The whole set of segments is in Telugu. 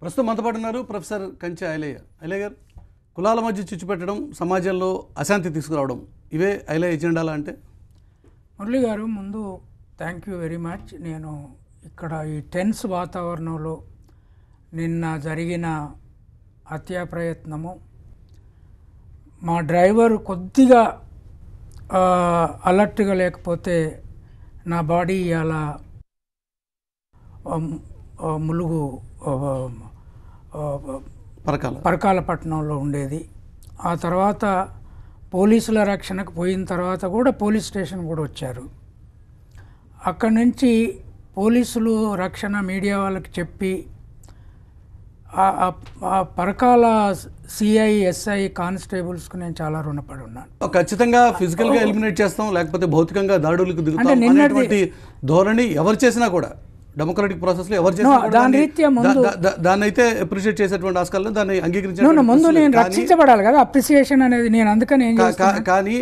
ప్రస్తుతం మనతో పాటు ఉన్నారు ప్రొఫెసర్ కంచా ఐలయ్య. ఐలయ్య గారు, కులాల మధ్య చిచ్చు పెట్టడం, సమాజంలో అశాంతి తీసుకురావడం, ఇవే ఐలయ్య ఎజెండాలా అంటే? మురళి గారు, ముందు థ్యాంక్ యూ వెరీ మచ్. నేను ఇక్కడ ఈ టెన్స్ వాతావరణంలో నిన్న జరిగిన హత్యా ప్రయత్నము, మా డ్రైవర్ కొద్దిగా అలర్ట్గా లేకపోతే నా బాడీ అలా ములుగు పరకాల పట్టణంలో ఉండేది. ఆ తర్వాత పోలీసుల రక్షణకు పోయిన తర్వాత కూడా పోలీస్ స్టేషన్ కూడా వచ్చారు. అక్కడి నుంచి పోలీసులు రక్షణ మీడియా వాళ్ళకి చెప్పి పరకాల సిఐ, ఎస్ఐ, కానిస్టేబుల్స్కి నేను చాలా రుణపడి ఉన్నాను. ఖచ్చితంగా ఫిజికల్గా ఎలిమినేట్ చేస్తాం, లేకపోతే భౌతికంగా దాడులకు దిగుతాం అనేటువంటి ధోరణి ఎవరు చేసినా కూడా డెమోక్రటిక్ ప్రాసెస్లో ఎవరు చేసినా దాని రీత్యా దాన్ని అయితే అప్రిషియేట్ చేసేటువంటి ఆస్కారం, దాన్ని అంగీకరించే ముందు నేను రక్షించబడాలి కదా, అప్రిసియేషన్ అనేది. నేను అందుకని కానీ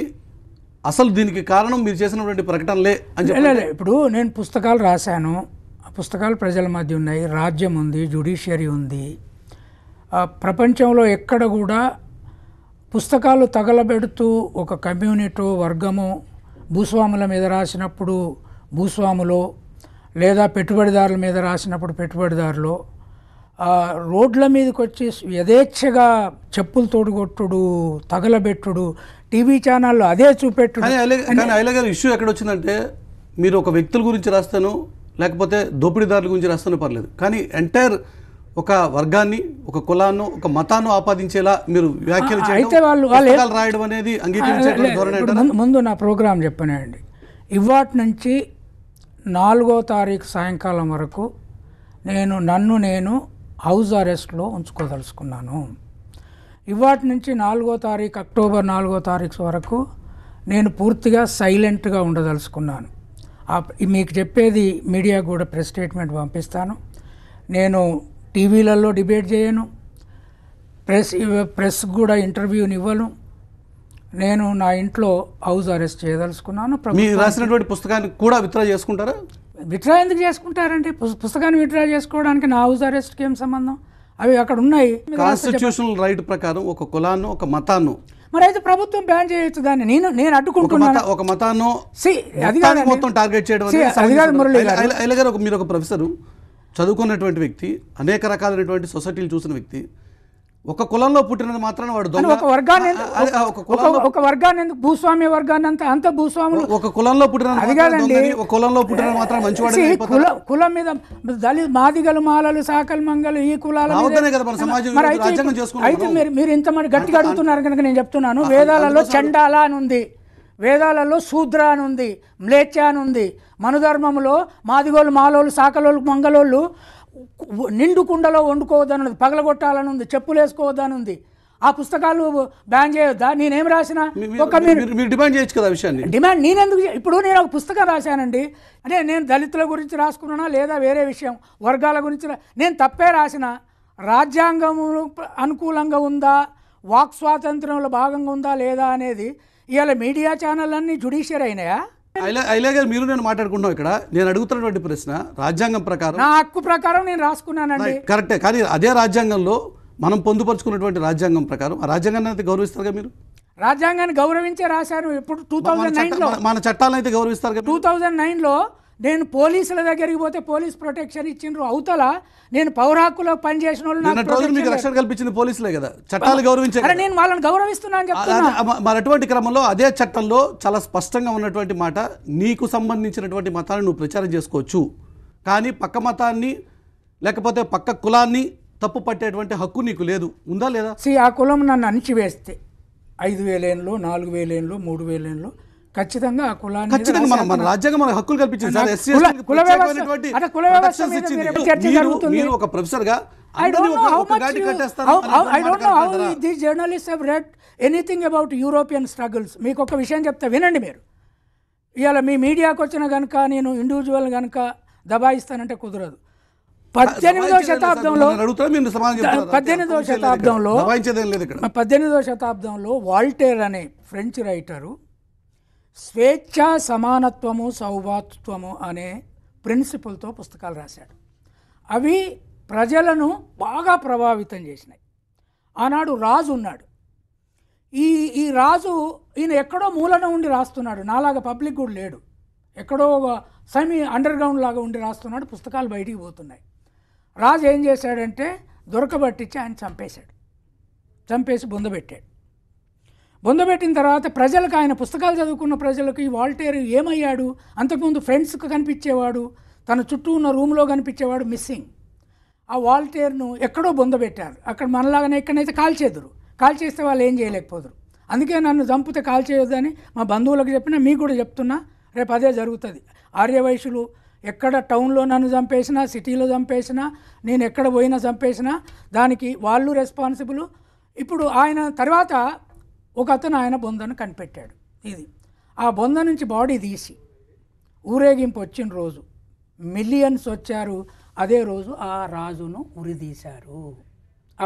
అసలు దీనికి కారణం మీరు చేసినటువంటి ప్రకటనలే అని చెప్పి, ఇప్పుడు నేను పుస్తకాలు రాశాను, పుస్తకాలు ప్రజల మధ్య ఉన్నాయి, రాజ్యం ఉంది, జ్యుడిషియరీ ఉంది. ప్రపంచంలో ఎక్కడ కూడా పుస్తకాలు తగలబెడుతూ ఒక కమ్యూనిటీ వర్గము భూస్వాముల మీద రాసినప్పుడు భూస్వాములో, లేదా పెట్టుబడిదారుల మీద రాసినప్పుడు పెట్టుబడిదారులో, రోడ్ల మీదకి వచ్చి యథేచ్ఛగా చెప్పులు తోడుగొట్టుడు, తగలబెట్టుడు, టీవీ ఛానళ్ళు అదే చూపెట్టుడు. అలాగే ఇష్యూ ఎక్కడ వచ్చిందంటే, మీరు ఒక వ్యక్తుల గురించి రాస్తాను, లేకపోతే దోపిడీదారుల గురించి రాస్తాను పర్లేదు, కానీ ఎంటైర్ ఒక వర్గాన్ని, ఒక కులాన్ని, ఒక మతాన్ని ఆపాదించేలా మీరు వ్యాఖ్యలు అయితే వాళ్ళు రాయడం అనేది అంగీకరించే. ముందు నా ప్రోగ్రాం చెప్పానండి, ఇవాటి నుంచి 4వ తారీఖు సాయంకాలం వరకు నేను హౌస్ అరెస్ట్లో ఉంచుకోదలుచుకున్నాను. ఇవాటి నుంచి 4వ తారీఖు, అక్టోబర్ 4వ తారీఖు వరకు నేను పూర్తిగా సైలెంట్గా ఉండదలుచుకున్నాను. మీకు చెప్పేది మీడియా కూడా ప్రెస్ స్టేట్మెంట్ పంపిస్తాను. నేను టీవీలలో డిబేట్ చేయను, ప్రెస్ కూడా ఇంటర్వ్యూని ఇవ్వను. నేను నా ఇంట్లో హౌస్ అరెస్ట్ చేయదలుచుకున్నాను. రాసినటువంటి పుస్తకాన్ని కూడా విత్డ్రా చేసుకుంటారా? విత్డ్రా ఎందుకు చేసుకుంటారంటే, పుస్తకాన్ని విత్డ్రా చేసుకోవడానికి నా హౌస్ అరెస్ట్కి ఏం సంబంధం? అవి అక్కడ ఉన్నాయి. కాన్స్టిట్యూషనల్ రైట్ ప్రకారం ఒక కులాన్ని, ఒక మతాన్ని మరి అయితే ప్రభుత్వం బ్యాన్ చేయొచ్చు. దాన్ని నేను అడ్డుకుంటున్నాను. ఒక మతాన్ని మొత్తం టార్గెట్ చేయడం. మీరు ఒక ప్రొఫెసరు, చదువుకున్నటువంటి వ్యక్తి, అనేక రకాలైనటువంటి సొసైటీలు చూసిన వ్యక్తి, ఒక కులంలో పుట్టినది మాత్రాన వాడు ఒక వర్గాన్ని ఎందుకు భూస్వామ్య వర్గాన్ని అంత భూస్వాములు ఒక కులంలో పుట్టిన మాత్రం మంచివాడు. కులం మీద దళిత, మాదిగలు, మాలలు, సాకలు, మంగలు, ఈ కులాల అయితే మీరు ఇంతమంది గట్టిగా అడుగుతున్నారు కనుక నేను చెప్తున్నాను. వేదాలలో చండాల అని ఉంది, వేదాలలో శూద్ర అని ఉంది, మ్లేచ్ఛ అని ఉంది. మనుధర్మంలో మాదిగోళ్ళు, మాలోళ్ళు, సాకలోళ్ళు, మంగళోళ్ళు నిండు కుండలో వండుకోవద్దనుంది, పగలగొట్టాలని ఉంది, చెప్పులు వేసుకోవద్దని ఉంది. ఆ పుస్తకాలు బ్యాన్ చేయొద్దా? నేనేం రాసిన డిమాండ్ చేయొచ్చు కదా విషయాన్ని. డిమాండ్ నేనెందుకు? ఇప్పుడు నేను ఒక పుస్తకం రాశానండి, అంటే నేను దళితుల గురించి రాసుకున్నానా, లేదా వేరే విషయం వర్గాల గురించి? నేను తప్పే రాసిన? రాజ్యాంగము అనుకూలంగా ఉందా, వాక్ స్వాతంత్రంలో భాగంగా ఉందా లేదా అనేది ఇవాళ మీడియా ఛానళ్ళన్నీ జ్యుడిషియరీ అయినాయా? అలాగే మీరు నేను మాట్లాడుకుంటున్నాం. ఇక్కడ నేను అడుగుతున్నటువంటి ప్రశ్న, రాజ్యాంగం ప్రకారం, నా హక్కు ప్రకారం నేను రాసుకున్నానండి. కరెక్టే, కానీ అదే రాజ్యాంగంలో మనం పొందుపరుచుకున్నటువంటి రాజ్యాంగం ప్రకారం ఆ రాజ్యాంగాన్ని అయితే గౌరవిస్తారుగా మీరు? రాజ్యాంగాన్ని గౌరవించే రాశారు. ఇప్పుడు 2009లో మన చట్టాలను అయితే గౌరవిస్తారు. 2009లో నేను పోలీసుల దగ్గరికి పోతే పోలీస్ ప్రొటెక్షన్ ఇచ్చిండ్రు. అవుతల నేను పౌర హక్కులో పనిచేసిన వాళ్ళు రక్షణ కల్పించింది పోలీసులే కదా, చట్టాలు గౌరవించారు. నేను వాళ్ళని గౌరవిస్తున్నాను చెప్తున్నా. మరి అటువంటి క్రమంలో అదే చట్టంలో చాలా స్పష్టంగా ఉన్నటువంటి మాట, నీకు సంబంధించినటువంటి మతాన్ని నువ్వు ప్రచారం చేసుకోవచ్చు, కానీ పక్క మతాన్ని లేకపోతే పక్క కులాన్ని తప్పు పట్టేటువంటి హక్కు నీకు లేదు. ఉందా లేదా? ఆ కులం నన్ను అణిచివేస్తే 5000 ఏళ్ళు, 4000 ఏళ్ళు, 3000 ఏళ్ళు ఖచ్చితంగా ఆ కులాన్ని హక్కులు కల్పించారు. ఒక ప్రొఫెసర్గా journalist have read anything about European struggles. మీకు ఒక విషయం చెప్తా వినండి. మీరు ఇవాళ మీ మీడియాకు వచ్చిన కనుక నేను ఇండివిజువల్ కనుక దబాయిస్తానంటే కుదరదు. 18వ శతాబ్దంలో వాల్టేర్ అనే ఫ్రెంచ్ రైటరు స్వేచ్ఛ, సమానత్వము, సౌభాతృత్వము అనే ప్రిన్సిపల్తో పుస్తకాలు రాశాడు. అవి ప్రజలను బాగా ప్రభావితం చేసినాయి. ఆనాడు రాజు ఉన్నాడు. ఈ రాజు ఈయన ఎక్కడో మూలన ఉండి రాస్తున్నాడు, నాలాగా పబ్లిక్ కూడా లేడు, ఎక్కడో సెమీ అండర్గ్రౌండ్ లాగా ఉండి రాస్తున్నాడు, పుస్తకాలు బయటికి పోతున్నాయి. రాజు ఏం చేశాడంటే దొరకబట్టించి ఆయన చంపేసి బొందబెట్టాడు. బొందబెట్టిన తర్వాత ప్రజలకు, ఆయన పుస్తకాలు చదువుకున్న ప్రజలకు, ఈ వాల్టేరు ఏమయ్యాడు? అంతకుముందు ఫ్రెండ్స్కి కనిపించేవాడు, తన చుట్టూ ఉన్న రూమ్లో కనిపించేవాడు, మిస్సింగ్. ఆ వాల్టేరును ఎక్కడో బొందబెట్టారు. అక్కడ మనలాగానే ఎక్కడైతే కాల్చేదురు, కాల్చేస్తే వాళ్ళు ఏం చేయలేకపోదురు. అందుకే నన్ను చంపితే కాల్చేయొద్దని మా బంధువులకు చెప్పినా, మీకు కూడా చెప్తున్నా, రేపు అదే జరుగుతుంది. ఆర్యవైశ్యులు ఎక్కడ టౌన్లో నన్ను చంపేసినా, సిటీలో చంపేసినా, నేను ఎక్కడ పోయినా చంపేసినా దానికి వాళ్ళు రెస్పాన్సిబుల్. ఇప్పుడు ఆయన తర్వాత ఒక అతను ఆయన బొందను కనిపెట్టాడు. ఇది ఆ బొంద నుంచి బాడీ తీసి ఊరేగింపు వచ్చిన రోజు మిలియన్స్ వచ్చారు. అదే రోజు ఆ రాజును ఉరిదీశారు.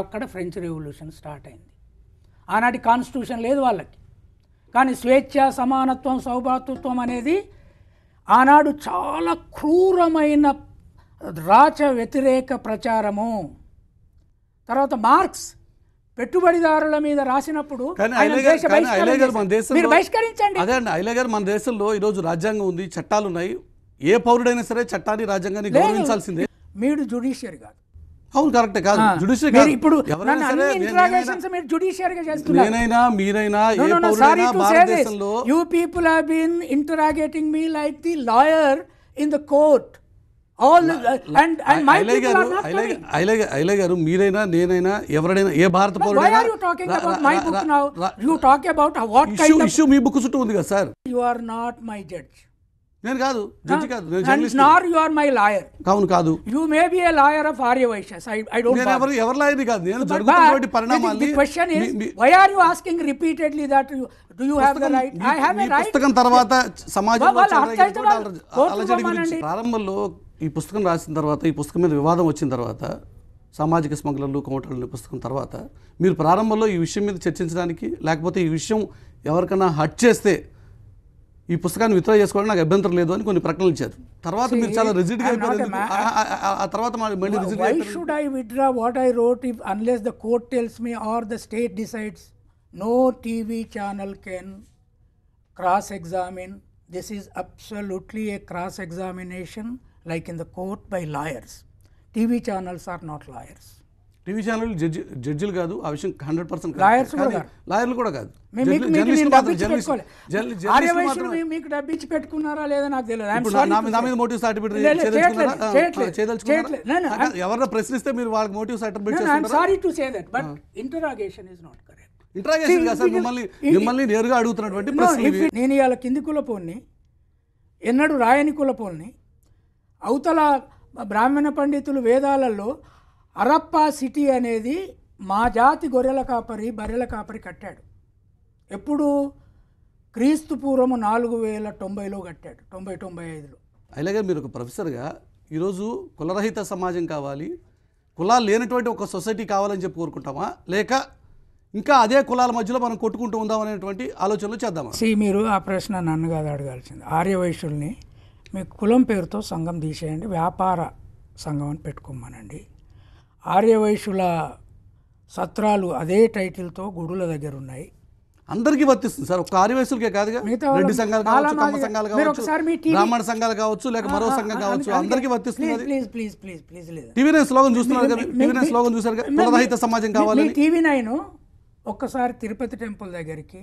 అక్కడ ఫ్రెంచ్ రెవల్యూషన్ స్టార్ట్ అయింది. ఆనాటి కాన్స్టిట్యూషన్ లేదు వాళ్ళకి, కానీ స్వేచ్ఛ, సమానత్వం, సౌభాతృత్వం అనేది ఆనాడు చాలా క్రూరమైన రాచ వ్యతిరేక ప్రచారము. తర్వాత మార్క్స్ పెట్టుబడిదారుల మీద రాసినప్పుడు బహిష్కరించండి. అదే అండి ఐలయ్య గారు, మన దేశంలో ఈరోజు రాజ్యాంగం ఉంది, చట్టాలు ఉన్నాయి. ఏ పౌరుడైనా సరే చట్టాన్ని, రాజ్యాంగాన్ని గౌరవించాల్సిందే. మీరు జుడిషియరీ కాదు. అవును, కరెక్టే కాదు, జుడిషియరీ. ఇప్పుడు నేనైనా మీరైనా ఏ పౌరుడైనా భారతదేశంలో you people have been interrogating me like the lawyer in the court. Ilaiah గారు, మీరైనా నేనైనా ఎవరైనా ఏ భారత పౌరుడైనా ఇష్యూ మీ బుక్ చుట్టూ ఉంది కదా sir. You are not my judge. నేను కాదు జడ్జి, కాదు నార్ యు ఆర్ మై లాయర్. అవును కాదు, you may be a lawyer of Arya Vaishyas. I don't నేను ఎవర్ లాయర్ కాదు. నేను జరుగుతున్నటువంటి పరిణామాలు, the question is why are you asking repeatedly that do you have the right? I have a right. పుస్తకం తర్వాత సమాజంలో అలజడి గురించి ప్రారంభంలో ఈ పుస్తకం రాసిన తర్వాత, ఈ పుస్తకం మీద వివాదం వచ్చిన తర్వాత, సామాజిక స్మగ్లర్లు, కోటలు పుస్తకం తర్వాత మీరు ప్రారంభంలో ఈ విషయం మీద చర్చించడానికి, లేకపోతే ఈ విషయం ఎవరికైనా హట్ చేస్తే ఈ పుస్తకాన్ని విత్డ్రా చేసుకోవడం నాకు అభ్యంతరం లేదు అని కొన్ని ప్రకటనలు ఇచ్చారు. తర్వాత మీరు చాలా రిజిడ్గా అయిపోయారు. ఆ తర్వాత మళ్ళీ రిజిడ్ అయ్యారు. Why should I withdraw what I wrote if unless the court tells me or the state decides? No TV channel can cross examine. This is absolutely a cross examination like in the court by lawyers. TV channels are not lawyers. TV channel జడ్జిలు కాదు. ఆ విషయం 100% లాయర్లు కూడా కాదు. మీకు డబ్బు ఇచ్చి పెట్టుకున్నారా లేదా నాకు తెలియదు. ఎవరైనా ప్రశ్నిస్తే మీరు వాళ్ళకి మోటివ్ సర్టిఫికేట్ నేరుగా అడుగుతున్నటువంటి. నేను ఇవాళ కింది కులపోల్ని, ఎన్నడూ రాయని కులపోల్ని, అవతల బ్రాహ్మణ పండితులు వేదాలలో అరప్పా సిటీ అనేది మా జాతి గొర్రెల కాపరి, బర్రెల కాపరి కట్టాడు. ఎప్పుడు? క్రీస్తుపూర్వము 4090లో కట్టాడు, 90-95లో. అలాగే మీరు ఒక ప్రొఫెసర్గా ఈరోజు కులరహిత సమాజం కావాలి, కులాలు లేనటువంటి ఒక సొసైటీ కావాలని చెప్పి కోరుకుంటామా, లేక ఇంకా అదే కులాల మధ్యలో మనం కొట్టుకుంటూ ఉందాం అనేటువంటి ఆలోచనలు చేద్దామా? మీరు ఆ ప్రశ్న నన్ను కాదు అడగాల్సింది. ఆర్యవైశ్యుల్ని మీ కులం పేరుతో సంఘం తీసేయండి, వ్యాపార సంఘం అని పెట్టుకోమనండి. ఆర్యవైశ్యుల సత్రాలు అదే టైటిల్తో గుడుల దగ్గర ఉన్నాయి. అందరికీ వర్తిస్తుంది సార్, ఒక ఆర్యవైశ్యులకే కాదుగా, రెడ్డి సంఘాలు కావచ్చు, కమ్మ సంఘాలు కావచ్చు, బ్రాహ్మణ సంఘాలు కావచ్చు, లేక మరో సంఘం కావచ్చు, అందరికీ వర్తిస్తుంది. ప్లీజ్ టీవీ నైన్ స్లోగన్ చూస్తున్నారు కదా, టీవీ నైన్ స్లోగన్ చూసారు కదా, కులరహిత సమాజం కావాలి. టీవీ నైన్ ఒక్కసారి తిరుపతి టెంపుల్ దగ్గరికి,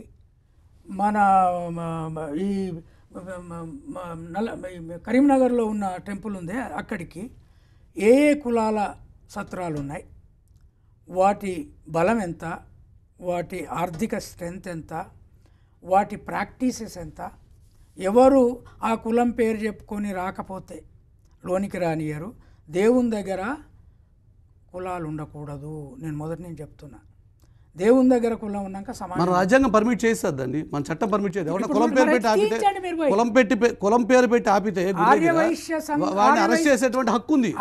మన ఈ కరీంనగర్లో ఉన్న టెంపుల్ ఉందే అక్కడికి, ఏ కులాల సత్రాలు ఉన్నాయి, వాటి బలం ఎంత, వాటి ఆర్థిక స్ట్రెంగ్త్ ఎంత, వాటి ప్రాక్టీసెస్ ఎంత, ఎవరు ఆ కులం పేరు చెప్పుకొని రాకపోతే లోనికి రానియరు. దేవుని దగ్గర కులాలు ఉండకూడదు, నేను మొదటి నేను చెప్తున్నా. దేవుని దగ్గర కులం ఉన్నాక సమాజం, రాజ్యాంగం పర్మిట్ చేసేద్దండి, మన చట్టం పర్మిట్ చేయదు. కులం పేరు పెట్టి ఆపితే అరెస్ట్ చేసేటువంటి హక్కు ఉంది,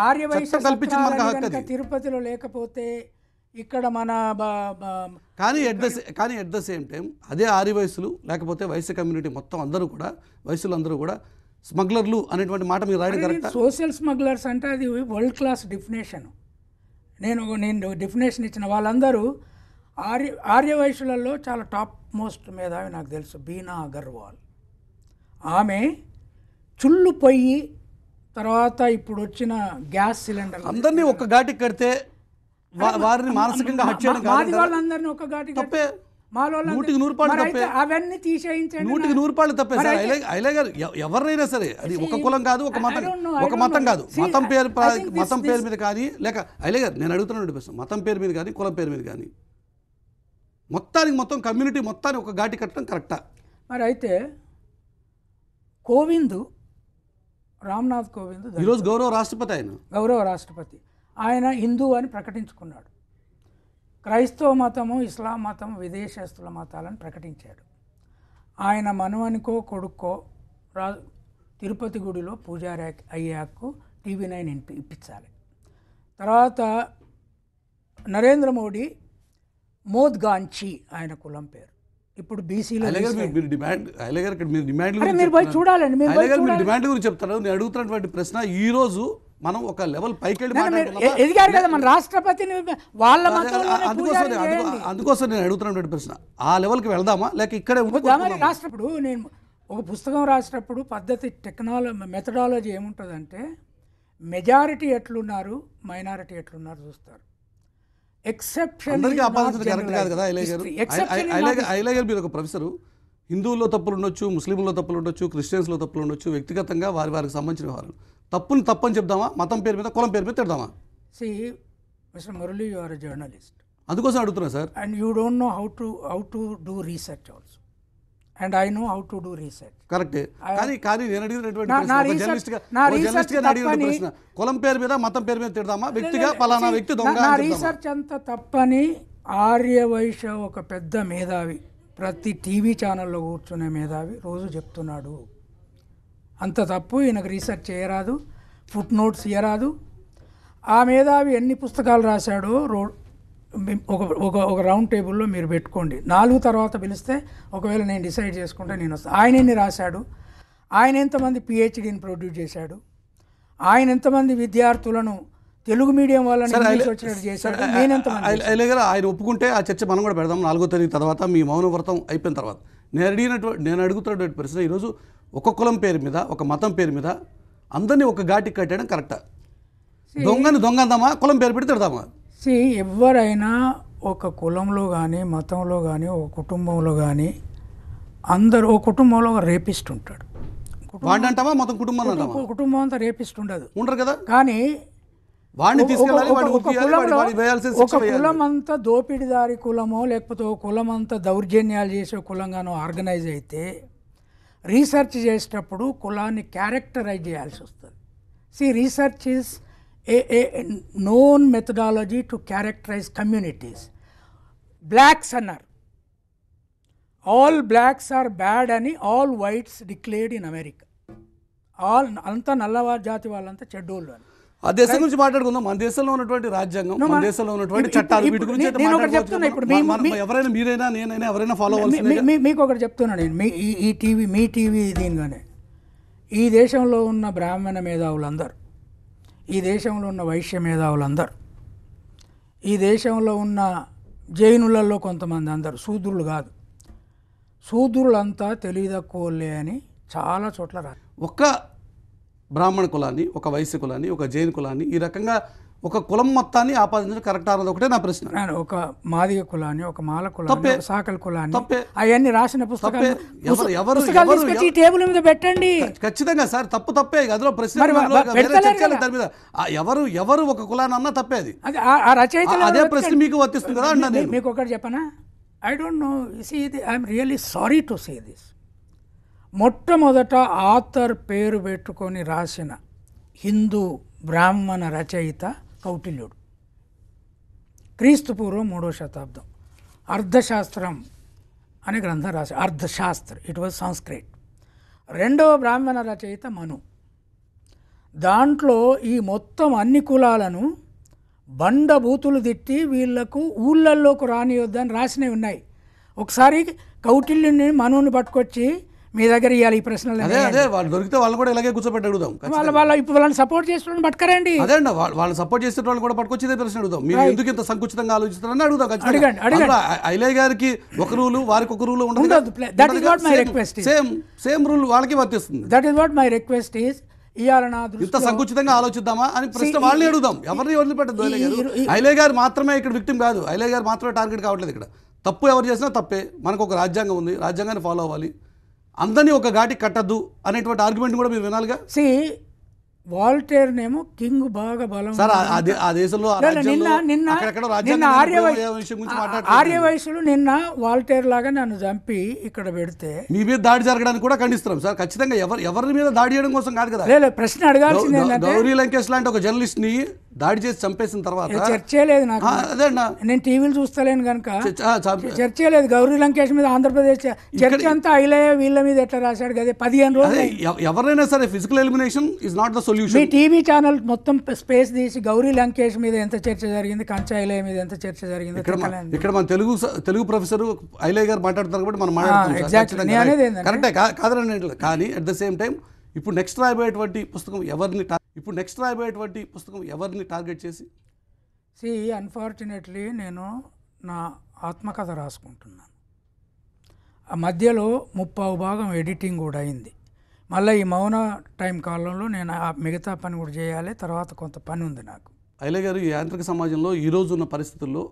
తిరుపతిలో లేకపోతే ఇక్కడ మన. కానీ అట్ ద సేమ్ టైం అదే ఆర్యవైశ్యులు లేకపోతే వైశ్య కమ్యూనిటీ మొత్తం అందరూ కూడా, వైశ్యులందరూ కూడా స్మగ్లర్లు అనేటువంటి మాట మీరు రాయడం కరెక్ట్. సోషల్ స్మగ్లర్స్ అంటే అది వరల్డ్ క్లాస్ డెఫినేషన్. నేను డెఫినేషన్ ఇచ్చిన వాళ్ళందరూ ఆర్యవైశ్యులలో చాలా టాప్ మోస్ట్ మేధావి నాకు తెలుసు, బీనా అగర్వాల్. ఆమె చుళ్ళు పొయ్యి తర్వాత ఇప్పుడు వచ్చిన గ్యాస్ సిలిండర్ అందరినీ ఒక ఘాటికి కడితే వారిని మానసికంగా హత్య చేయడం కాదు, వాళ్ళందరినీ ఒక ఘాటికి కడితే అవన్నీ తీసేయించండి. 100% తప్పే సార్ ఐలే గారు. ఎవరైనా సరే అది ఒక కులం కాదు, ఒక మతం కాదు, మతం పేరు మీద కానీ, లేక ఐలే గారు నేను అడుగుతున్నాను మతం పేరు మీద కానీ కులం పేరు మీద కానీ మొత్తం కమ్యూనిటీ మొత్తాన్ని ఒక ఘాటి కట్టడం కరెక్టా? మరి అయితే కోవింద్ రామ్నాథ్ కోవింద్ ఈరోజు గౌరవ రాష్ట్రపతి ఆయన హిందూ అని ప్రకటించుకున్నాడు. క్రైస్తవ మతము, ఇస్లాం మతం విదేశస్తుల మతాలను ప్రకటించాడు. ఆయన మనవనికో కొడుక్కో తిరుపతి గుడిలో పూజారి అయ్యాకు TV9 ఇప్పించాలి. తర్వాత నరేంద్ర మోడీ మోద్గాంచి ఆయన కులం పేరు ఇప్పుడు బీసీలో చూడాలండి. డిమాండ్ గురించి చెప్తారు, నేను అడుగుతున్నటువంటి ప్రశ్న ఈరోజు మనం ఒక లెవెల్ పైకి ఎదిగారు కదా మన రాష్ట్రపతిని వాళ్ళ అందుకోసం నేను అడుగుతున్నటువంటి ప్రశ్న ఆ లెవెల్కి వెళ్దామా లేక ఇక్కడే రాష్ట్రప్పుడు? నేను ఒక పుస్తకం రాసేటప్పుడు పద్ధతి మెథడాలజీ ఏముంటుందంటే మెజారిటీ ఎట్లున్నారు మైనారిటీ ఎట్లున్నారు చూస్తారు. ప్రొఫెసర్ హిందువుల్లో తప్పులు ఉండొచ్చు, ముస్లింలో తప్పులు ఉండొచ్చు, క్రిస్టియన్స్లో తప్పులు ఉండొచ్చు, వ్యక్తిగతంగా వారికి సంబంధించిన వ్యవహారాలు. తప్పుని తప్పని చెప్దామా, మతం పేరు మీద కులం పేరు మీద తిడదామా? See mister Murali, you are a journalist, అందుకోసం అడుగుతున్నా sir. And you don't know how to do research also, and I know how to do research. కరెక్టే, కానీ నేను అడిగినటువంటి ప్రశ్న కులం పేరు మీద మతం పేరు మీద తిడదామా, వ్యక్తిగా ఫలానా వ్యక్తి దొంగ, రీసెర్చ్ అంతా తప్పని ఆర్యవైశ్య ఒక పెద్ద మేధావి, ప్రతి టీవీ ఛానల్లో కూర్చునే మేధావి రోజు చెప్తున్నాడు. అంత తప్పు ఈయనకు రీసెర్చ్ చేయరాదు, ఫుట్ నోట్స్ ఇయ్యరాదు. ఆ మేధావి ఎన్ని పుస్తకాలు రాశాడో ఒక రౌండ్ టేబుల్లో మీరు పెట్టుకోండి. 4 తర్వాత పిలిస్తే ఒకవేళ నేను డిసైడ్ చేసుకుంటే నేను వస్తాను. ఆయన ఎన్ని రాశాడు, ఆయన ఎంతమంది PhDని ప్రొడ్యూస్ చేశాడు, ఆయన ఎంతమంది విద్యార్థులను తెలుగు మీడియం వాళ్ళని ఆయన ఒప్పుకుంటే ఆ చర్చ మనం కూడా పెడదాం 4వ తేదీ తర్వాత మీ మౌన వ్రతం అయిపోయిన తర్వాత. నేను అడుగుతున్నటువంటి ప్రశ్న ఈరోజు ఒక కులం పేరు మీద ఒక మతం పేరు మీద అందరినీ ఒక ఘాటికి కట్టడం కరెక్టా? దొంగని దొంగందామా, కులం పేరు పెడితే తిడదామా? ఎవరైనా ఒక కులంలో కానీ మతంలో కానీ ఒక కుటుంబంలో కానీ అందరూ ఒక కుటుంబంలో ఒక రేపిస్ట్ ఉంటాడు. వాడంటామా మొత్తం కుటుంబం అంతా రేపిస్ట్ ఉండదు, ఉండరు కదా. కానీ ఒక కులం అంతా దోపిడిదారి కులమో లేకపోతే ఒక కులం అంతా దౌర్జన్యాలు చేసే కులంగానో ఆర్గనైజ్ అయితే రీసెర్చ్ చేసేటప్పుడు కులాన్ని క్యారెక్టరైజ్ చేయాల్సి వస్తుంది. Research is a known methodology to characterize communities. Blacks అన్నారు, ఆల్ బ్లాక్స్ ఆర్ బ్యాడ్ అని all whites declared in America. All అంతా నల్ల జాతి వాళ్ళంతా చెడ్డోళ్ళు అని. ఆ దేశం గురించి మాట్లాడుకుందాం, మన దేశంలో ఉన్నటువంటి రాజ్యాంగం, మన దేశంలో ఉన్నటువంటి చట్టాలు, వీటి గురించి నేను ఒకటి చెప్తున్నా. ఇప్పుడు ఎవరైనా మీరైనా నేనైనా ఎవరైనా ఫాలో అవ్వాలి. మీకు ఒకటి చెప్తున్నా నేను, మీ టీవీ దీనిగానే ఈ దేశంలో ఉన్న బ్రాహ్మణ మేధావులందరూ, ఈ దేశంలో ఉన్న వైశ్య మేధావులందరూ, ఈ దేశంలో ఉన్న జైనులలో కొంతమంది, అందరూ శూద్రులు కాదు, శూద్రులంతా తెలివి తక్కువలే అని చాలా చోట్ల రాదు. ఒక్క బ్రాహ్మణ కులాన్ని, ఒక వైశ్య కులాన్ని, ఒక జైన్ కులాన్ని ఈ రకంగా ఒక కులం మొత్తాన్ని ఆపాదించడం కరెక్ట్ అన్నది ఒకటే నా ప్రశ్న. ఒక మాదిగ కులాన్ని, ఒక మాల కులాన్ని, సాకల కులాన్ని అవన్నీ రాసిన పుస్తకాలు టేబుల్ మీద పెట్టండి. ఖచ్చితంగా సార్ తప్పు తప్పే, అందులో ప్రశ్న మీద ఎవరు ఒక కులాన్ని అన్నా తప్పేది. అదే ప్రశ్న మీకు వర్తిస్తుంది కదా అండి. మీకు ఒకటి చెప్పనా, I don't know, I'm really sorry to say this. మొట్టమొదట ఆథర్ పేరు పెట్టుకొని రాసిన హిందూ బ్రాహ్మణ రచయిత కౌటిల్యుడు, క్రీస్తుపూర్వం 3వ శతాబ్దం. అర్థశాస్త్రం అనే గ్రంథం రాశాడు, అర్థశాస్త్ర, ఇట్ వాజ్ సంస్క్రిట్. 2వ బ్రాహ్మణ రచయిత మను. దాంట్లో ఈ మొత్తం అన్ని కులాలను బండభూతులు తిట్టి వీళ్లకు ఊళ్ళల్లోకి రానియొద్దని రాసినవి ఉన్నాయి. ఒకసారి కౌటిల్యుని మనుని పట్టుకొచ్చి మీ దగ్గర ఇవాళ ఈ ప్రశ్నలు అదే అదే వాళ్ళు దొరికితే వాళ్ళు కూడా ఇలాగే కూర్చోబెట్టి అడుగుదాం. వాళ్ళ వాళ్ళు ఇప్పుడు వాళ్ళని సపోర్ట్ చేస్తున్న పట్టుకరండి. అదే అండి వాళ్ళని సపోర్ట్ చేస్తున్న వాళ్ళు కూడా పట్టుకొచ్చి ఇదే ప్రశ్న అడుగుదాం. మీరు ఎందుకు ఇంత సంకుచితంగా ఆలోచిస్తున్నారని అడుగుదాం. అడగండి. ఐలయ్య గారికి ఒక రూలు వారికి ఒక రూలు ఉండదు. That is what my request. Same rule వాళ్ళకి వర్తిస్తుంది. That is what my request is ఇంత సంకుచితంగా ఆలోచిద్దామా అని ప్రశ్న వాళ్ళని అడుగుదాం. ఎవరిని వదిలిపెట్టద్దు. ఐలయ్య గారు మాత్రమే ఇక్కడ విక్టిమ్ కాదు. ఐలయ్య గారు మాత్రమే టార్గెట్ కావట్లేదు. ఇక్కడ తప్పు ఎవరు చేసినా తప్పే. మనకు ఒక రాజ్యాంగం ఉంది, రాజ్యాంగాన్ని ఫాలో అవ్వాలి. అందరినీ ఒక ఘాటి కట్టద్దు అనేటువంటి ఆర్గ్యుమెంట్ కూడా మీరు వినాలిగా. సి వాల్టేర్ నేమో కింగ్ బాగా బలం సార్ ఆ దేశంలో. ఆర్యవైశ్యులు నిన్న వాల్టేర్ లాగా నన్ను చంపి ఇక్కడ పెడితే మీ మీద దాడి జరగడానికి కూడా ఖండిస్తున్నాం సార్. ఖచ్చితంగా ఎవరి మీద దాడి చేయడం కోసం కాదు కదా. లేదు, ప్రశ్న అడగాల్సింది ఏంటంటే గౌరీ లంకేష్ లాంటి ఒక జర్నలిస్ట్ ని దాడి చేసి చంపేసిన తర్వాత చర్చలేదు నాకు. అదే నేను టీవీలు చూస్తలేను కనుక చర్చలేదు. గౌరీ లంకేష్ మీద ఆంధ్రప్రదేశ్ చర్చ అంతా ఐలయ్య వీళ్ళ మీద ఎట్లా రాశాడు కదా 15 రోజులు. ఎవరైనా సరే physical elimination is not the solution. మీ టీవీ ఛానల్ మొత్తం స్పేస్ తీసి గౌరీ లంకేష్ మీద ఎంత చర్చ జరిగింది, కంచా ఐలయ్య మీద ఎంత చర్చ జరిగింది. ఇక్కడ మన తెలుగు ప్రొఫెసర్ ఐలయ్య గారు మాట్లాడుతున్నారు కాబట్టి మనం మాట్లాడుతున్నాం. కరెక్టే కాదు. కానీ అట్ ద సేమ్ టైం ఇప్పుడు నెక్స్ట్ రాయబోయేటువంటి పుస్తకం ఎవరిని టార్గెట్ చేసి సి అన్ఫార్చునేట్లీ నేను నా ఆత్మకథ రాసుకుంటున్నాను. ఆ మధ్యలో 30% ఎడిటింగ్ కూడా అయింది. మళ్ళీ ఈ మౌన టైం కాలంలో నేను ఆ మిగతా పని కూడా చేయాలి. తర్వాత కొంత పని ఉంది నాకు. ఐలయ్య గారు, ఈ యాంత్రిక సమాజంలో ఈరోజు ఉన్న పరిస్థితుల్లో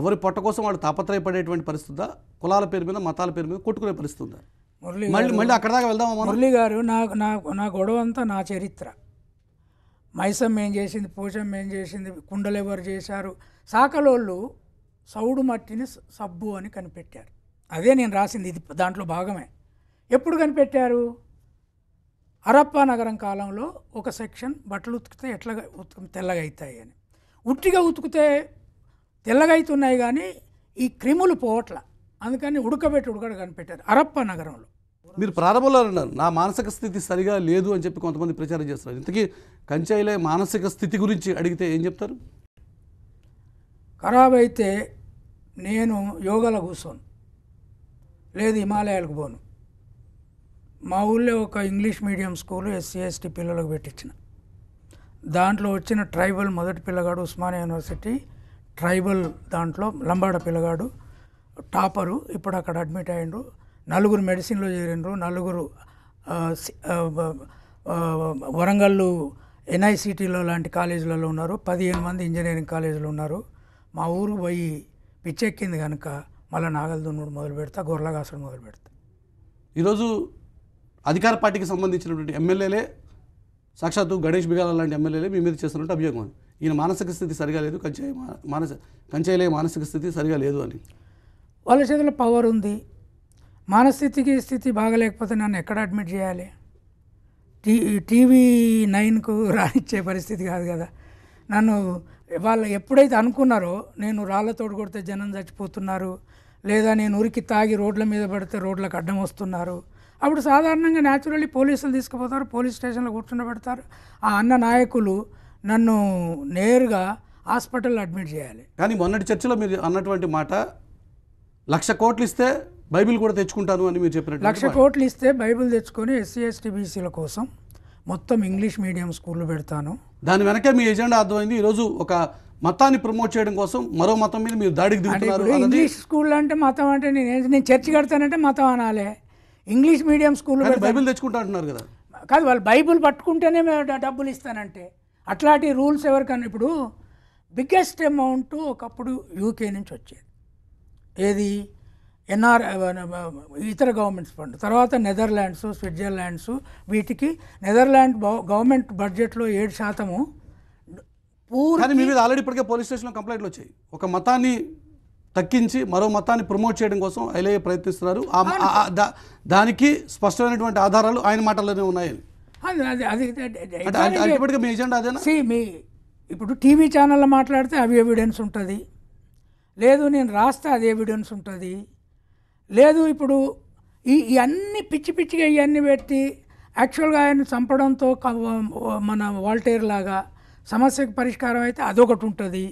ఎవరి పొట్ట కోసం వాళ్ళు తాపత్రయపడేటువంటి పరిస్థితుందా? కులాల పేరు మీద మతాల పేరు మీద కొట్టుకునే పరిస్థితుందా? మురళి గారు, నా గొడవ అంతా నా చరిత్ర. మైసమ్మ ఏం చేసింది, పోషమ్మ ఏం చేసింది, కుండలు ఎవరు చేశారు, సాకలోళ్ళు సౌడు మట్టిని సబ్బు అని కనిపెట్టారు. అదే నేను రాసింది, ఇది దాంట్లో భాగమే. ఎప్పుడు కనిపెట్టారు? హరప్పా నగరం కాలంలో ఒక సెక్షన్ బట్టలు ఉతికితే ఎట్లా తెల్లగా అవుతాయి అని. ఉట్టిగా ఉతికితే తెల్లగా అవుతున్నాయి కానీ ఈ క్రిములు పోవట్ల, అందుకని ఉడకబెట్టి కనిపెట్టారు హరప్పా నగరంలో. మీరు ప్రారంభంలో అన్నారు నా మానసిక స్థితి సరిగా లేదు అని చెప్పి కొంతమంది ప్రచారం చేస్తున్నారు. ఇంతకీ కంచా ఇలైయ మానసిక స్థితి గురించి అడిగితే ఏం చెప్తారు? ఖరాబ్ అయితే నేను యోగాలో కూర్చోను, లేదు హిమాలయాలకు పోను. మా ఊళ్ళో ఒక English medium school SC ST పిల్లలకు పెట్టించిన దాంట్లో వచ్చిన ట్రైబల్ మొదటి పిల్లగాడు ఉస్మానియా యూనివర్సిటీ ట్రైబల్ దాంట్లో లంబాడ పిల్లగాడు టాపరు, ఇప్పుడు అక్కడ అడ్మిట్ అయ్యిండ్రు. 4 మెడిసిన్లో చేరిండ్రు, 4 వరంగల్లు ఎన్ఐసిటీలో లాంటి కాలేజీలలో ఉన్నారు, 15 మంది ఇంజనీరింగ్ కాలేజీలో ఉన్నారు. మా ఊరు పోయి పిచ్చెక్కింది కనుక మళ్ళీ నాగల దున్నుడు మొదలు పెడతా, గొర్రెల కాసుడు మొదలు పెడతా. ఈరోజు అధికార పార్టీకి సంబంధించినటువంటి ఎమ్మెల్యేలే, సాక్షాత్తు గణేష్ బిగాల లాంటి ఎమ్మెల్యేలే మీ మీద చేస్తున్నట్టు అభియోగం ఉంది. ఈయన మానసిక స్థితి సరిగా లేదు, కంచా ఇలైయ మానసిక స్థితి సరిగా లేదు అని. వాళ్ళ చేతిలో పవర్ ఉంది. మానస్థితికి స్థితి బాగలేకపోతే నన్ను ఎక్కడ అడ్మిట్ చేయాలి? టీవీ 9కు రానిచ్చే పరిస్థితి కాదు కదా. నన్ను వాళ్ళు ఎప్పుడైతే అనుకున్నారో నేను రాళ్ళతోడు కొడితే జనం చచ్చిపోతున్నారు, లేదా నేను ఉరికి తాగి రోడ్ల మీద పడితే రోడ్లకు అడ్డం వస్తున్నారు, అప్పుడు సాధారణంగా న్యాచురల్లీ పోలీసులు తీసుకుపోతారు, పోలీస్ స్టేషన్లో కూర్చుండబెడతారు. ఆ అన్న నాయకులు నన్ను నేరుగా హాస్పిటల్లో అడ్మిట్ చేయాలి. కానీ మొన్నటి చర్చలో మీరు అన్నటువంటి మాట 1,00,000 కోట్లు ఇస్తే బైబిల్ కూడా తెచ్చుకుంటాను అని మీరు చెప్పినట్టు 1,00,000 కోట్లు ఇస్తే బైబిల్ తెచ్చుకొని ఎస్సీ ఎస్టీ బీసీల కోసం మొత్తం ఇంగ్లీష్ మీడియం స్కూళ్ళు పెడతాను. దాని వెనకే మీ ఎజెండా అర్థమైంది. ఈరోజు ఒక మతాన్ని ప్రమోట్ చేయడం కోసం మరో మతం మీద మీరు దాడికి దిగుతున్నారు. ఇంగ్లీష్ స్కూల్ అంటే మతం అంటే నేను చర్చి కడతానంటే మతం అనాలే. ఇంగ్లీష్ మీడియం స్కూల్ బైబిల్ తెచ్చుకుంటా అంటున్నారు కదా. కాదు, వాళ్ళు బైబిల్ పట్టుకుంటేనే డబ్బులు ఇస్తానంటే అట్లాంటి రూల్స్ ఎవరికన్నా. ఇప్పుడు బిగ్గెస్ట్ అమౌంట్ ఒకప్పుడు యూకే నుంచి వచ్చేది, ఏది ఎన్ఆర్ ఇతర గవర్నమెంట్స్ ఫండ్. తర్వాత నెదర్లాండ్స్, స్విట్జర్లాండ్స్, వీటికి నెదర్లాండ్ గవర్నమెంట్ బడ్జెట్లో 7% ఆల్రెడీ ఇప్పటికే పోలీస్ స్టేషన్లో కంప్లైంట్లు వచ్చాయి. ఒక మతాన్ని తగ్గించి మరో మతాన్ని ప్రమోట్ చేయడం కోసం ఐలయ్య ప్రయత్నిస్తున్నారు. దానికి స్పష్టమైనటువంటి ఆధారాలు ఆయన మాటల్లోనే ఉన్నాయని. మీ ఎజెండా అదేనా? మీ ఇప్పుడు టీవీ ఛానల్లో మాట్లాడితే అవి ఎవిడెన్స్ ఉంటుంది, లేదు నేను రాస్తే అది ఎవిడెన్స్ ఉంటుంది, లేదు ఇప్పుడు ఈ అన్ని పిచ్చిగా ఇవన్నీ పెట్టి యాక్చువల్గా ఆయన చంపడంతో మన వాల్టేర్ లాగా సమస్యకు పరిష్కారం అయితే అదొకటి ఉంటుంది.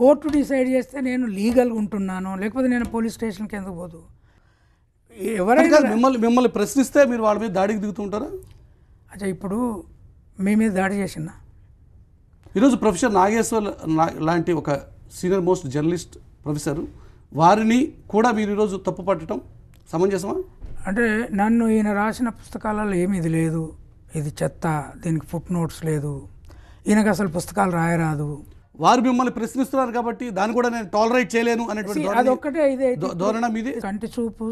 కోర్టు డిసైడ్ చేస్తే నేను లీగల్గా ఉంటున్నాను, లేకపోతే నేను పోలీస్ స్టేషన్కి ఎందుకు పోదు. ఎవరైనా మిమ్మల్ని ప్రశ్నిస్తే మీరు వాళ్ళ మీద దాడికి దిగుతుంటారా? అచ్చా, ఇప్పుడు మీ మీద దాడి చేసిన ఈరోజు ప్రొఫెసర్ నాగేశ్వర్ లాంటి ఒక సీనియర్ మోస్ట్ జర్నలిస్ట్ ప్రొఫెసర్ వారిని కూడా మీరు ఈరోజు తప్పు పట్టడం సమంజసమా? అంటే నన్ను ఈయన రాసిన పుస్తకాలలో ఏమి ఇది లేదు, ఇది చెత్త, దీనికి ఫుట్ నోట్స్ లేదు, ఈయనకు అసలు పుస్తకాలు రాయరాదు, వారు మిమ్మల్ని ప్రశ్నిస్తున్నారు కాబట్టి దాన్ని కూడా నేను టాలరేట్ చేయలేను అనేటువంటి అదొక్కటే ఇదే ధోరణి మీది. కంటి చూపు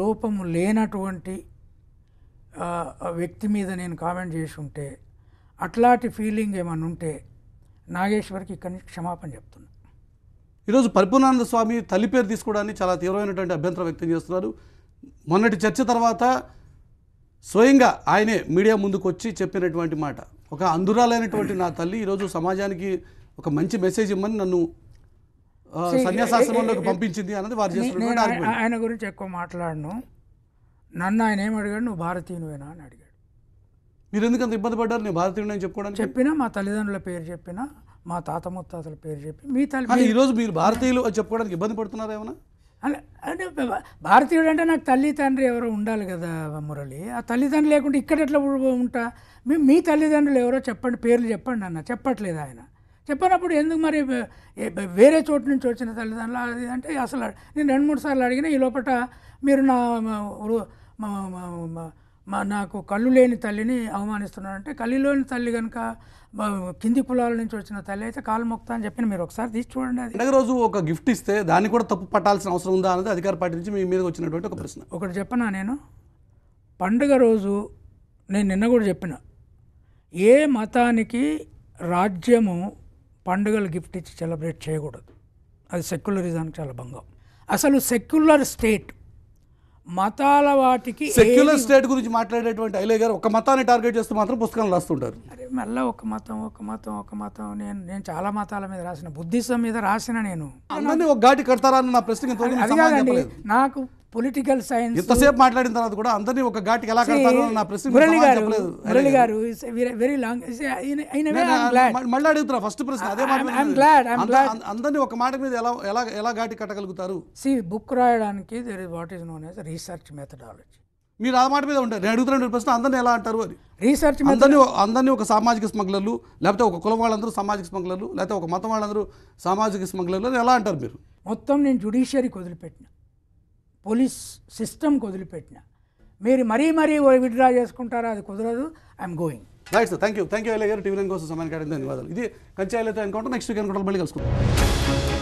లోపము లేనటువంటి వ్యక్తి మీద నేను కామెంట్ చేసి ఉంటే అట్లాంటి ఫీలింగ్ ఏమన్నా ఉంటే నాగేశ్వర్కి ఇక్కడి నుంచి క్షమాపణ చెప్తున్నా. ఈరోజు పరిపూర్ణానంద స్వామి తల్లి పేరు తీసుకోవడానికి చాలా తీవ్రమైనటువంటి అభ్యంతరం వ్యక్తం చేస్తున్నారు. మొన్నటి చర్చ తర్వాత స్వయంగా ఆయనే మీడియా ముందుకు వచ్చి చెప్పినటువంటి మాట, ఒక అందురాలైనటువంటి నా తల్లి ఈరోజు సమాజానికి ఒక మంచి మెసేజ్ ఇవ్వమని నన్ను సన్యాసాశ్రమంలోకి పంపించింది అన్నది వారు చేస్తున్నారు. ఆయన గురించి ఎక్కువ మాట్లాడను. నన్ను ఆయన ఏమడిగాడు, నువ్వు భారతీయునివేనా అని అడిగాడు. మీరు ఎందుకంత ఇబ్బంది పడ్డారు? నేను భారతీయుని అని చెప్పుకోవడానికి చెప్పినా, మా తల్లిదండ్రుల పేరు చెప్పినా, మా తాత ముత్తాతల పేరు చెప్పి మీ తల్లి ఈరోజు మీరు భారతీయులు అని చెప్పుకోవడానికి ఇబ్బంది పడుతున్నారు ఏమన్నా? అంటే భారతీయుడు అంటే నాకు తల్లి తండ్రి ఎవరో ఉండాలి కదా మురళి, ఆ తల్లిదండ్రులు లేకుండా ఇక్కడ ఎట్లా ఉంటా? మీ తల్లిదండ్రులు ఎవరో చెప్పండి, పేర్లు చెప్పండి అన్న, చెప్పట్లేదు ఆయన. చెప్పినప్పుడు ఎందుకు మరి వేరే చోటు నుంచి వచ్చిన తల్లిదండ్రులు అది అంటే అసలు నేను 2-3 సార్లు అడిగినా ఈ లోపల మీరు నాకు కళ్ళు లేని తల్లిని అవమానిస్తున్నారంటే, కళ్ళు లేని తల్లి కనుక కింది కులాల నుంచి వచ్చిన తల్లి అయితే కాలు మొక్తా అని చెప్పిన మీరు ఒకసారి తీసి చూడండి. అది రెండో రోజు ఒక గిఫ్ట్ ఇస్తే దాన్ని కూడా తప్పు పట్టాల్సిన అవసరం ఉందా అనేది అధికార పార్టీ నుంచి మీ మీద వచ్చినటువంటి ఒక ప్రశ్న. ఒకటి చెప్పనా, నేను పండుగ రోజు నేను నిన్న కూడా చెప్పిన, ఏ మతానికి రాజ్యము పండుగలు గిఫ్ట్ ఇచ్చి సెలబ్రేట్ చేయకూడదు, అది సెక్యులరిజానికి చాలా భంగం. అసలు సెక్యులర్ స్టేట్ మతాల వాటికి సెక్యులర్ స్టేట్ గురించి మాట్లాడేటువంటి ఐలే గారు ఒక మతాన్ని టార్గెట్ చేస్తూ మాత్రం పుస్తకాలు రాస్తుంటారు. అరే మళ్ళీ ఒక మతం నేను చాలా మతాల మీద రాసిన, బుద్ధిజం మీద రాసిన, నేను ఒక ఘాటి కడతారా నా ప్రశ్న. అది కాదండి, నాకు పొలిటికల్ సైన్స్ ఎంతసేపు మాట్లాడిన తర్వాత కూడా అందరినీ ఒక ఘాటికి ఎలా కడతారు నా ప్రశ్న. మురళి గారు వెరీ లాంగ్ మళ్ళీ అడుగుతున్నా ఫస్ట్ ప్రశ్న అదే మాట, అందరినీ ఒక మాట మీద ఎలా ఘాటి కట్టగలుగుతారు? సి బుక్ రాయడానికి there is what is known as research methodology. మీరు ఆ మాట మీద ఉంటారు, నేను అడుగుతున్న ప్రశ్న అందరినీ ఎలా అంటారు? అది రీసెర్చ్ అందరినీ ఒక సామాజిక స్మగ్లర్లు, లేకపోతే ఒక కులం వాళ్ళందరూ సామాజిక స్మగ్లర్లు, లేకపోతే ఒక మతం వాళ్ళందరూ సామాజిక స్మగ్లర్లు ఎలా అంటారు మీరు? మొత్తం నేను జ్యుడిషియరీకి వదిలిపెట్టిన, పోలీస్ సిస్టమ్కి వదిలిపెట్టిన, మీరు మరీ విత్డ్రా చేసుకుంటారా, అది కుదరదు. I'm going right sir. Thank you Ilaiah గారు, టీవీ నైన్ కోసం సమాన్ కావడం ధన్యవాదాలు. ఇది కంచా ఇలైతో ఎన్కౌంటర్, నెక్స్ట్ వీక్ ఎన్కౌంటర్ మళ్ళీ కలుసుకుంటాం.